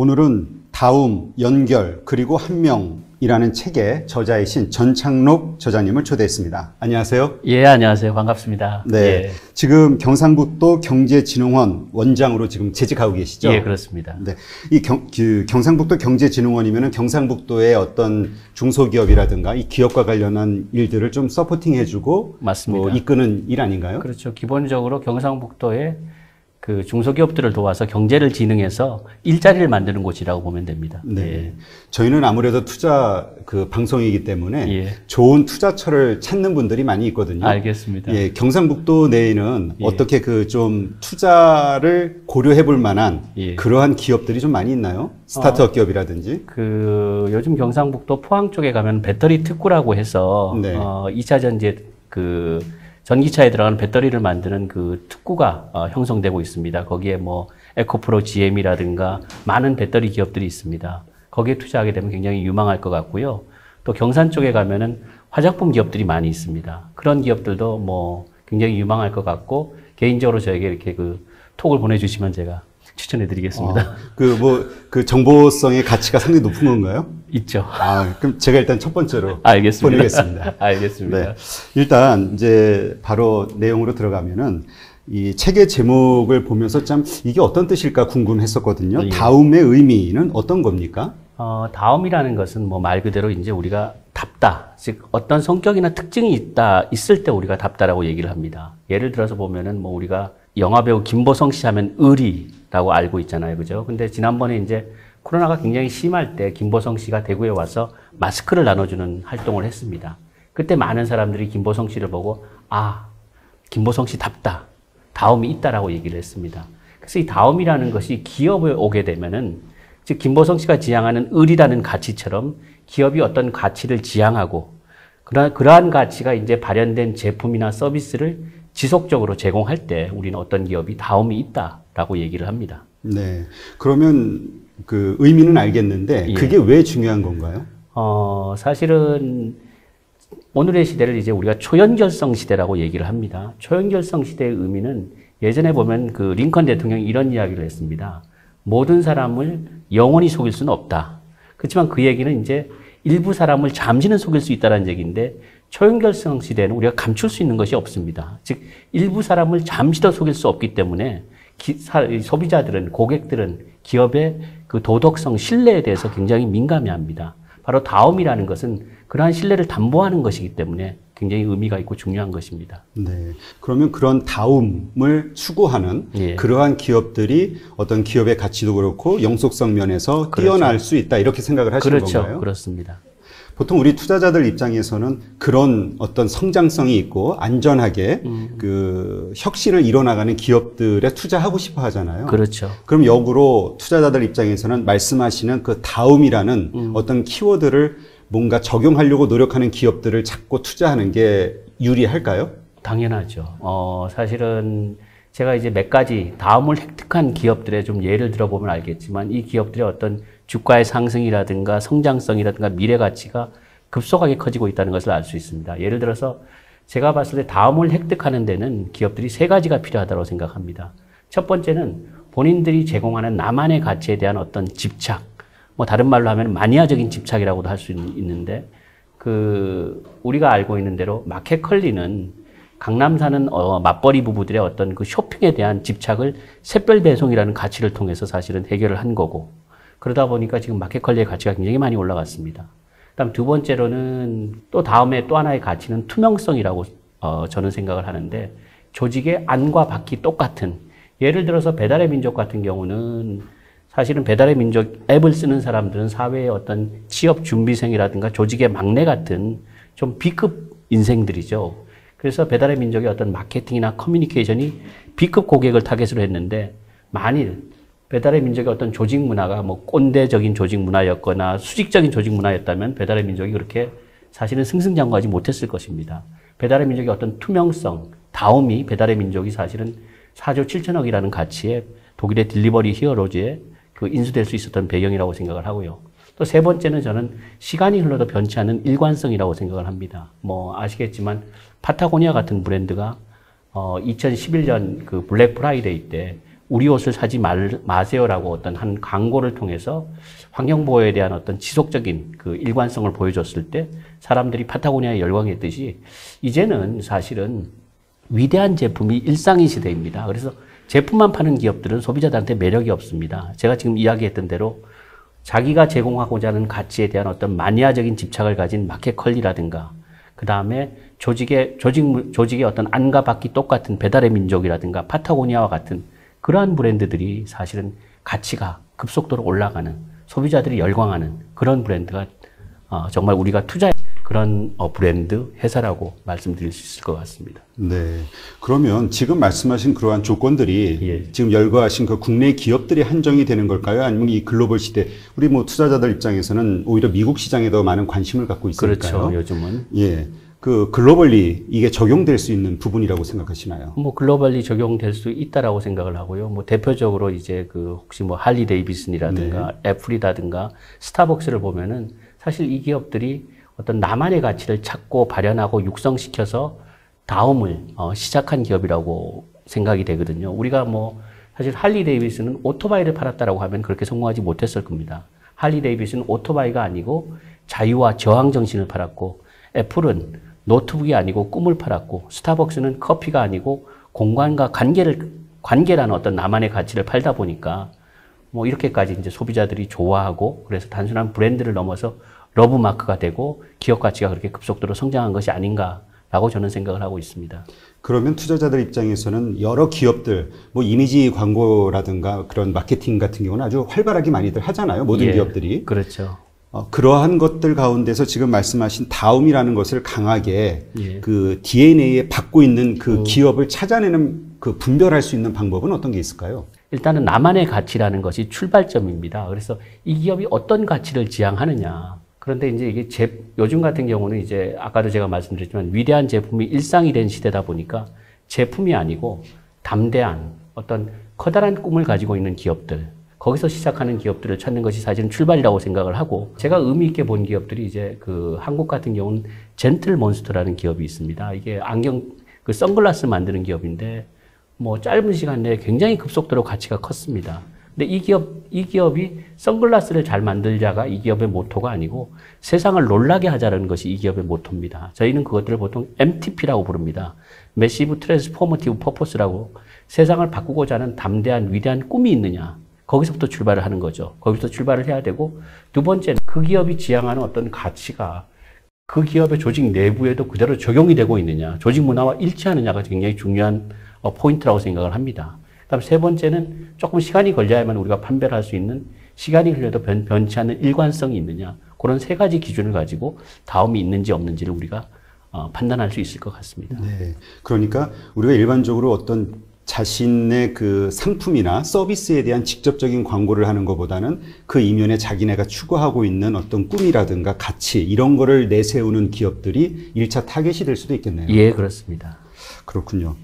오늘은 다음, 연결, 그리고 한 명이라는 책의 저자이신 전창록 저자님을 초대했습니다. 안녕하세요. 예, 안녕하세요. 반갑습니다. 네. 예. 지금 경상북도 경제진흥원 원장으로 지금 재직하고 계시죠? 예, 그렇습니다. 네. 이 경상북도 경제진흥원이면은 경상북도의 어떤 중소기업이라든가 이 기업과 관련한 일들을 좀 서포팅해주고 맞습니다. 뭐 이끄는 일 아닌가요? 그렇죠. 기본적으로 경상북도의 그 중소기업들을 도와서 경제를 진흥해서 일자리를 만드는 곳이라고 보면 됩니다. 네. 예. 저희는 아무래도 투자 그 방송이기 때문에 예. 좋은 투자처를 찾는 분들이 많이 있거든요. 알겠습니다. 예. 경상북도 내에는 예. 어떻게 그 좀 투자를 고려해 볼 만한 예. 그러한 기업들이 좀 많이 있나요? 스타트업 기업이라든지. 그 요즘 경상북도 포항 쪽에 가면 배터리 특구라고 해서 네. 2차 전지 그 전기차에 들어가는 배터리를 만드는 그 특구가 형성되고 있습니다. 거기에 뭐 에코프로 GM이라든가 많은 배터리 기업들이 있습니다. 거기에 투자하게 되면 굉장히 유망할 것 같고요. 또 경산 쪽에 가면은 화장품 기업들이 많이 있습니다. 그런 기업들도 뭐 굉장히 유망할 것 같고 개인적으로 저에게 이렇게 그 톡을 보내주시면 제가 추천해드리겠습니다. 그 정보성의 가치가 상당히 높은 건가요? 있죠. 아, 그럼 제가 일단 첫 번째로 알겠습니다. 보내겠습니다. 알겠습니다. 네. 일단 이제 바로 내용으로 들어가면은 이 책의 제목을 보면서 참 이게 어떤 뜻일까 궁금했었거든요. 예. 다음의 의미는 어떤 겁니까? 다음이라는 것은 뭐 말 그대로 이제 우리가 답다, 즉 어떤 성격이나 특징이 있을 때 우리가 답다라고 얘기를 합니다. 예를 들어서 보면은 뭐 우리가 영화배우 김보성 씨 하면 의리라고 알고 있잖아요. 그죠? 근데 지난번에 이제 코로나가 굉장히 심할 때 김보성 씨가 대구에 와서 마스크를 나눠주는 활동을 했습니다. 그때 많은 사람들이 김보성 씨를 보고, 아, 김보성 씨답다. 다음이 있다라고 얘기를 했습니다. 그래서 이 다음이라는 것이 기업에 오게 되면은, 즉, 김보성 씨가 지향하는 의리라는 가치처럼 기업이 어떤 가치를 지향하고, 그러한 가치가 이제 발현된 제품이나 서비스를 지속적으로 제공할 때 우리는 어떤 기업이 다음이 있다라고 얘기를 합니다. 네. 그러면 그 의미는 알겠는데 예. 그게 왜 중요한 건가요? 사실은 오늘의 시대를 이제 우리가 초연결성 시대라고 얘기를 합니다. 초연결성 시대의 의미는 예전에 보면 그 링컨 대통령이 이런 이야기를 했습니다. 모든 사람을 영원히 속일 수는 없다. 그렇지만 그 얘기는 이제 일부 사람을 잠시는 속일 수 있다는 얘기인데 초연결성 시대에는 우리가 감출 수 있는 것이 없습니다. 즉 일부 사람을 잠시 더 속일 수 없기 때문에 소비자들은 고객들은 기업의 그 도덕성 신뢰에 대해서 굉장히 민감해합니다. 바로 다음이라는 것은 그러한 신뢰를 담보하는 것이기 때문에 굉장히 의미가 있고 중요한 것입니다. 네. 그러면 그런 다음을 추구하는 예. 그러한 기업들이 어떤 기업의 가치도 그렇고 영속성 면에서 그렇죠. 뛰어날 수 있다 이렇게 생각을 하시는 그렇죠. 건가요? 그렇습니다. 보통 우리 투자자들 입장에서는 그런 어떤 성장성이 있고 안전하게 그 혁신을 이뤄나가는 기업들에 투자하고 싶어 하잖아요. 그렇죠. 그럼 역으로 투자자들 입장에서는 말씀하시는 그 다음이라는 어떤 키워드를 뭔가 적용하려고 노력하는 기업들을 자꾸 투자하는 게 유리할까요? 당연하죠. 사실은 제가 이제 몇 가지 다음을 획득한 기업들의 좀 예를 들어보면 알겠지만 이 기업들의 어떤 주가의 상승이라든가 성장성이라든가 미래 가치가 급속하게 커지고 있다는 것을 알 수 있습니다. 예를 들어서 제가 봤을 때 다음을 획득하는 데는 기업들이 세 가지가 필요하다고 생각합니다. 첫 번째는 본인들이 제공하는 나만의 가치에 대한 어떤 집착, 뭐 다른 말로 하면 마니아적인 집착이라고도 할 수 있는데 그 우리가 알고 있는 대로 마켓컬리는 강남 사는 맞벌이 부부들의 어떤 그 쇼핑에 대한 집착을 샛별 배송이라는 가치를 통해서 사실은 해결을 한 거고 그러다 보니까 지금 마켓컬리의 가치가 굉장히 많이 올라갔습니다. 그다음 두 번째로는 또 다음에 또 하나의 가치는 투명성이라고 저는 생각을 하는데 조직의 안과 밖이 똑같은 예를 들어서 배달의 민족 같은 경우는 사실은 배달의 민족 앱을 쓰는 사람들은 사회의 어떤 취업 준비생이라든가 조직의 막내 같은 좀 B급 인생들이죠. 그래서 배달의 민족의 어떤 마케팅이나 커뮤니케이션이 B급 고객을 타겟으로 했는데 만일 배달의 민족의 어떤 조직 문화가 뭐 꼰대적인 조직 문화였거나 수직적인 조직 문화였다면 배달의 민족이 그렇게 사실은 승승장구하지 못했을 것입니다. 배달의 민족의 어떤 투명성, 다음이 배달의 민족이 사실은 4조 7천억이라는 가치에 독일의 딜리버리 히어로즈에 그 인수될 수 있었던 배경이라고 생각을 하고요. 또 세 번째는 저는 시간이 흘러도 변치 않는 일관성이라고 생각을 합니다. 뭐 아시겠지만 파타고니아 같은 브랜드가 2011년 그 블랙 프라이데이 때 우리 옷을 사지 마세요라고 어떤 한 광고를 통해서 환경보호에 대한 어떤 지속적인 그 일관성을 보여줬을 때 사람들이 파타고니아에 열광했듯이 이제는 사실은 위대한 제품이 일상인 시대입니다. 그래서 제품만 파는 기업들은 소비자들한테 매력이 없습니다. 제가 지금 이야기했던 대로 자기가 제공하고자 하는 가치에 대한 어떤 마니아적인 집착을 가진 마켓컬리라든가 그 다음에 조직의 어떤 안과 밖이 똑같은 배달의 민족이라든가 파타고니아와 같은 그러한 브랜드들이 사실은 가치가 급속도로 올라가는 소비자들이 열광하는 그런 브랜드가 정말 우리가 투자해 그런 브랜드 회사라고 말씀드릴 수 있을 것 같습니다. 네. 그러면 지금 말씀하신 그러한 조건들이 예. 지금 열거하신 그 국내 기업들이 한정이 되는 걸까요? 아니면 이 글로벌 시대 우리 뭐 투자자들 입장에서는 오히려 미국 시장에 더 많은 관심을 갖고 있으니까요. 그렇죠. 요즘은 예. 그 글로벌리 이게 적용될 수 있는 부분이라고 생각하시나요? 뭐 글로벌리 적용될 수 있다라고 생각을 하고요. 뭐 대표적으로 이제 그 혹시 뭐 할리 데이비슨이라든가 네. 애플이라든가 스타벅스를 보면은 사실 이 기업들이 어떤 나만의 가치를 찾고 발현하고 육성시켜서 다음을 시작한 기업이라고 생각이 되거든요. 우리가 뭐 사실 할리 데이비슨은 오토바이를 팔았다라고 하면 그렇게 성공하지 못했을 겁니다. 할리 데이비슨은 오토바이가 아니고 자유와 저항 정신을 팔았고 애플은 노트북이 아니고 꿈을 팔았고 스타벅스는 커피가 아니고 공간과 관계라는 어떤 나만의 가치를 팔다 보니까 뭐 이렇게까지 이제 소비자들이 좋아하고 그래서 단순한 브랜드를 넘어서 러브마크가 되고 기업 가치가 그렇게 급속도로 성장한 것이 아닌가라고 저는 생각을 하고 있습니다. 그러면 투자자들 입장에서는 여러 기업들, 뭐 이미지 광고라든가 그런 마케팅 같은 경우는 아주 활발하게 많이들 하잖아요. 모든 예, 기업들이. 그렇죠. 그러한 것들 가운데서 지금 말씀하신 다음이라는 것을 강하게 예. 그 DNA에 받고 있는 그 기업을 찾아내는 그 분별할 수 있는 방법은 어떤 게 있을까요? 일단은 나만의 가치라는 것이 출발점입니다. 그래서 이 기업이 어떤 가치를 지향하느냐. 그런데 이제 이게 요즘 같은 경우는 이제 아까도 제가 말씀드렸지만 위대한 제품이 일상이 된 시대다 보니까 제품이 아니고 담대한 어떤 커다란 꿈을 가지고 있는 기업들 거기서 시작하는 기업들을 찾는 것이 사실은 출발이라고 생각을 하고 제가 의미 있게 본 기업들이 이제 그 한국 같은 경우는 젠틀몬스터라는 기업이 있습니다. 이게 안경 그 선글라스 만드는 기업인데 뭐 짧은 시간 내에 굉장히 급속도로 가치가 컸습니다. 근데 이 기업이 선글라스를 잘 만들자가 이 기업의 모토가 아니고 세상을 놀라게 하자는 것이 이 기업의 모토입니다. 저희는 그것들을 보통 MTP라고 부릅니다. Massive Transformative Purpose라고 세상을 바꾸고자 하는 담대한 위대한 꿈이 있느냐. 거기서부터 출발을 하는 거죠. 거기서 출발을 해야 되고 두 번째는 그 기업이 지향하는 어떤 가치가 그 기업의 조직 내부에도 그대로 적용이 되고 있느냐, 조직 문화와 일치하느냐가 굉장히 중요한 포인트라고 생각을 합니다. 그다음 세 번째는 조금 시간이 걸려야만 우리가 판별할 수 있는 시간이 흘려도 변치 않는 일관성이 있느냐 그런 세 가지 기준을 가지고 다음이 있는지 없는지를 우리가 판단할 수 있을 것 같습니다. 네, 그러니까 우리가 일반적으로 어떤 자신의 그 상품이나 서비스에 대한 직접적인 광고를 하는 것보다는 그 이면에 자기네가 추구하고 있는 어떤 꿈이라든가 가치 이런 거를 내세우는 기업들이 1차 타겟이 될 수도 있겠네요. 예, 그렇습니다. 그렇군요.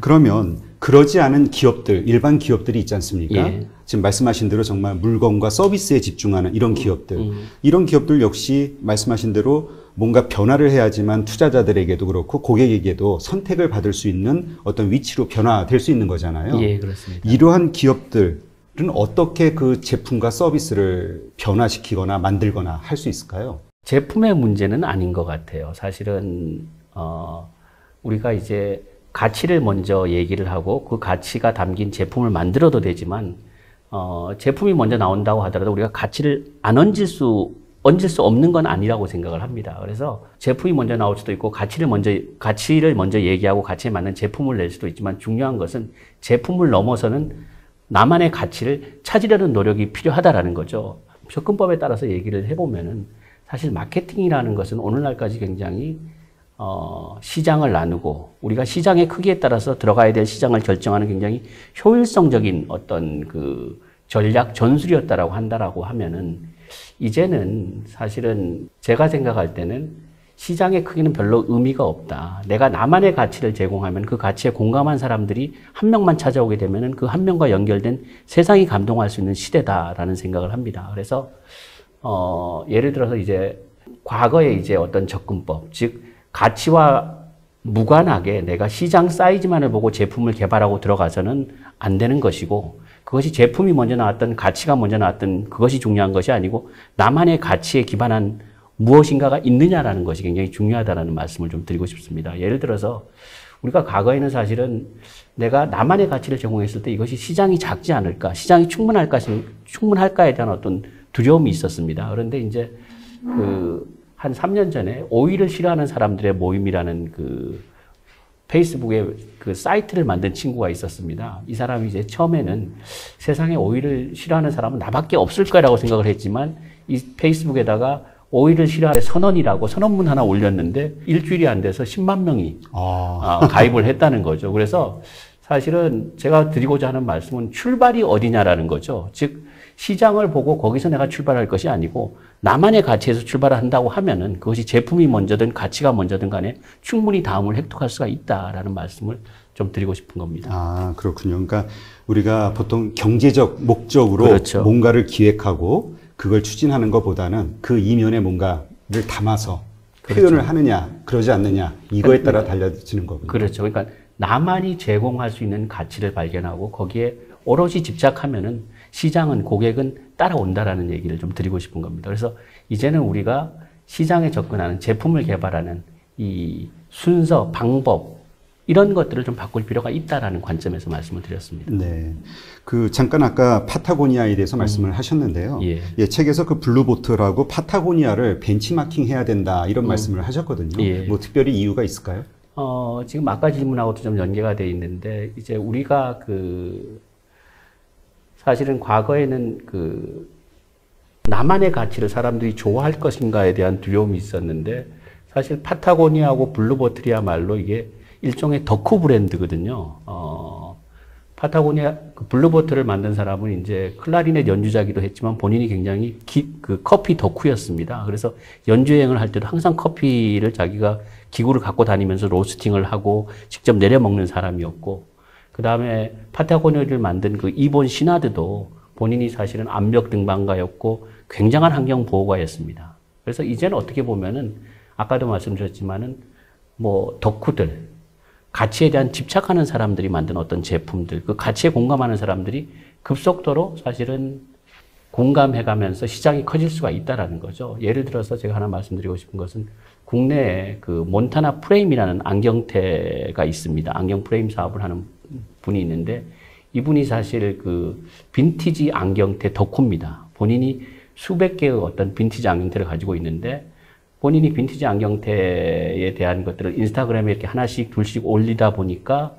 그러면 그러지 않은 기업들, 일반 기업들이 있지 않습니까? 예. 지금 말씀하신 대로 정말 물건과 서비스에 집중하는 이런 기업들. 이런 기업들 역시 말씀하신 대로 뭔가 변화를 해야지만 투자자들에게도 그렇고 고객에게도 선택을 받을 수 있는 어떤 위치로 변화될 수 있는 거잖아요. 예, 그렇습니다. 이러한 기업들은 어떻게 그 제품과 서비스를 변화시키거나 만들거나 할 수 있을까요? 제품의 문제는 아닌 것 같아요. 사실은 우리가 이제 가치를 먼저 얘기를 하고 그 가치가 담긴 제품을 만들어도 되지만 제품이 먼저 나온다고 하더라도 우리가 가치를 안 얹을 수 없는 건 아니라고 생각을 합니다. 그래서 제품이 먼저 나올 수도 있고 가치를 먼저 얘기하고 가치에 맞는 제품을 낼 수도 있지만 중요한 것은 제품을 넘어서는 나만의 가치를 찾으려는 노력이 필요하다라는 거죠. 접근법에 따라서 얘기를 해보면은 사실 마케팅이라는 것은 오늘날까지 굉장히 시장을 나누고 우리가 시장의 크기에 따라서 들어가야 될 시장을 결정하는 굉장히 효율성적인 어떤 그 전략 전술이었다라고 한다라고 하면은 이제는 사실은 제가 생각할 때는 시장의 크기는 별로 의미가 없다. 내가 나만의 가치를 제공하면 그 가치에 공감한 사람들이 한 명만 찾아오게 되면은 그 한 명과 연결된 세상이 감동할 수 있는 시대다라는 생각을 합니다. 그래서 예를 들어서 이제 과거에 이제 어떤 접근법 즉 가치와 무관하게 내가 시장 사이즈만을 보고 제품을 개발하고 들어가서는 안 되는 것이고, 그것이 제품이 먼저 나왔든 가치가 먼저 나왔든 그것이 중요한 것이 아니고 나만의 가치에 기반한 무엇인가가 있느냐라는 것이 굉장히 중요하다는 말씀을 좀 드리고 싶습니다. 예를 들어서 우리가 과거에는 사실은 내가 나만의 가치를 제공했을 때 이것이 시장이 작지 않을까, 시장이 충분할까에 대한 어떤 두려움이 있었습니다. 그런데 이제 한 3년 전에 오이를 싫어하는 사람들의 모임이라는 페이스북에 사이트를 만든 친구가 있었습니다. 이 사람이 이제 처음에는 세상에 오이를 싫어하는 사람은 나밖에 없을 거라고 생각을 했지만 이 페이스북에다가 오이를 싫어하는 선언이라고 선언문 하나 올렸는데 일주일이 안 돼서 10만 명이 가입을 했다는 거죠. 그래서 사실은 제가 드리고자 하는 말씀은 출발이 어디냐라는 거죠. 즉 시장을 보고 거기서 내가 출발할 것이 아니고 나만의 가치에서 출발한다고 하면은 그것이 제품이 먼저든 가치가 먼저든 간에 충분히 다음을 획득할 수가 있다라는 말씀을 좀 드리고 싶은 겁니다. 아, 그렇군요. 그러니까 우리가 보통 경제적 목적으로 그렇죠. 뭔가를 기획하고 그걸 추진하는 것보다는 그 이면에 뭔가를 담아서 그렇죠. 표현을 하느냐, 그러지 않느냐, 이거에 따라 달라지는 거군요. 그렇죠. 그러니까 나만이 제공할 수 있는 가치를 발견하고 거기에 오롯이 집착하면은 시장은, 고객은 따라온다라는 얘기를 좀 드리고 싶은 겁니다. 그래서 이제는 우리가 시장에 접근하는, 제품을 개발하는 이 순서, 방법, 이런 것들을 좀 바꿀 필요가 있다라는 관점에서 말씀을 드렸습니다. 네, 잠깐 아까 파타고니아에 대해서 말씀을 하셨는데요. 예, 책에서 블루보트라고 파타고니아를 벤치마킹해야 된다 이런 말씀을 하셨거든요. 예. 뭐 특별히 이유가 있을까요? 지금 아까 질문하고도 좀 연계가 돼 있는데 이제 우리가 사실은 과거에는 나만의 가치를 사람들이 좋아할 것인가에 대한 두려움이 있었는데 사실 파타고니아하고 블루보트리야말로 이게 일종의 덕후 브랜드거든요. 파타고니아 블루보트를 만든 사람은 이제 클라리넷 연주자기도 했지만 본인이 굉장히 커피 덕후였습니다. 그래서 연주 여행을 할 때도 항상 커피를 자기가 기구를 갖고 다니면서 로스팅을 하고 직접 내려 먹는 사람이었고, 그 다음에 파타고니아를 만든 이본 시나드도 본인이 사실은 암벽 등반가였고 굉장한 환경 보호가였습니다. 그래서 이제는 어떻게 보면은 아까도 말씀드렸지만은 덕후들, 가치에 대한 집착하는 사람들이 만든 어떤 제품들, 그 가치에 공감하는 사람들이 급속도로 사실은 공감해가면서 시장이 커질 수가 있다라는 거죠. 예를 들어서 제가 하나 말씀드리고 싶은 것은 국내에 몬타나 프레임이라는 안경테가 있습니다. 안경 프레임 사업을 하는 분이 있는데 이분이 사실 빈티지 안경테 덕후입니다. 본인이 수백 개의 어떤 빈티지 안경테를 가지고 있는데 본인이 빈티지 안경테에 대한 것들을 인스타그램에 이렇게 하나씩 둘씩 올리다 보니까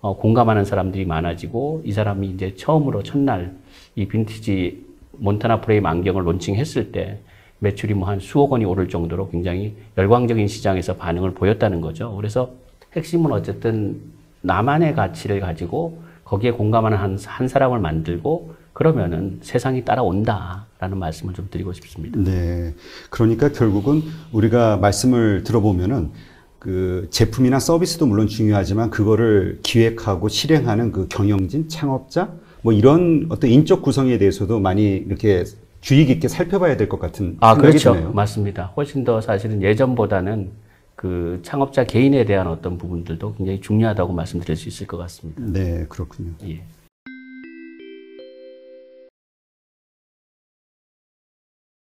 공감하는 사람들이 많아지고 이 사람이 이제 처음으로 첫날 이 빈티지 몬타나 프레임 안경을 론칭했을 때 매출이 한 수억 원이 오를 정도로 굉장히 열광적인 시장에서 반응을 보였다는 거죠. 그래서 핵심은 어쨌든 나만의 가치를 가지고 거기에 공감하는 한 사람을 만들고 그러면은 세상이 따라온다라는 말씀을 좀 드리고 싶습니다. 네. 그러니까 결국은 우리가 말씀을 들어보면은 제품이나 서비스도 물론 중요하지만 그거를 기획하고 실행하는 경영진, 창업자, 이런 어떤 인적 구성에 대해서도 많이 이렇게 주의 깊게 살펴봐야 될 것 같은 생각이 드네요. 그렇죠. 맞습니다. 훨씬 더 사실은 예전보다는 창업자 개인에 대한 어떤 부분들도 굉장히 중요하다고 말씀드릴 수 있을 것 같습니다. 네, 그렇군요. 예.